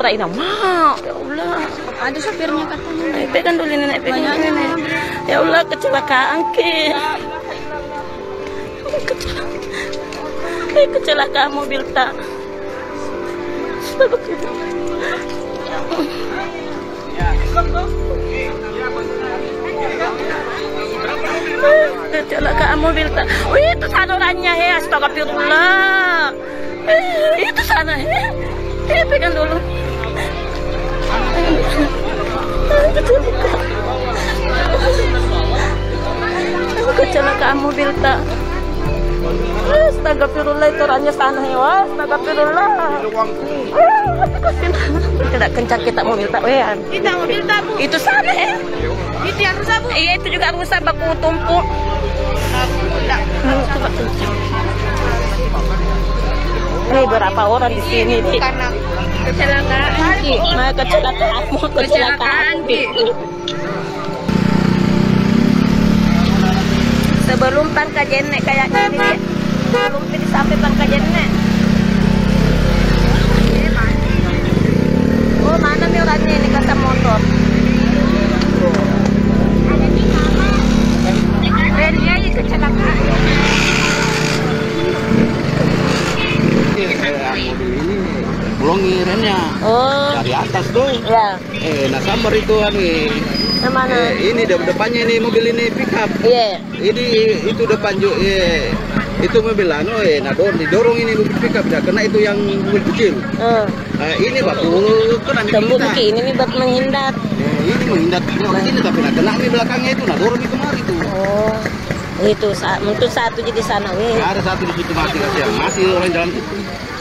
berai dah mau. Ya Allah, ada sopirnya katanya. Naik pekan dulu nenek pekan. Ya Allah, kecelakaan ke. Kecelakaan mobil tak. Kecelakaan mobil tak. Wih, itu sana orangnya ya, astagfirullah. Itu sana ya. Pegang dulu. Kecelakaan mobil tak. Astagfirullah, itu orangnya sana ya. Astagfirullah. Tidak kencang kita mobil tak. Kita mobil tak, Bu. Itu sana ya. Itu yang rusak, Bu. Iya, itu juga rusak, baku tumpuk. Coba kencang. Ini berapa orang di sini? Kecelakaan, Ki. Nah, kecelakaan, mau kecelakaan, Ki. Sebelum pangka jenek kayaknya ini, sebelum ini sampai pangka jenek. Oh, mana nih orangnya ini kata motor? Ada di kamar. Bernya ini kecelakaan. Belum ngirennya dari atas tuh sambar itu nih ini depannya ini mobil ini pickup ini itu depan juga itu mobil anu didorong ini mobil pickup ya karena itu yang mobil kecil ini baku kena tembok ini nih buat menghindar ini menghindar orang sini tapi kena nih belakangnya itu dorong itu kemari tuh itu satu jadi sana ada satu di situ masih orang jalan itu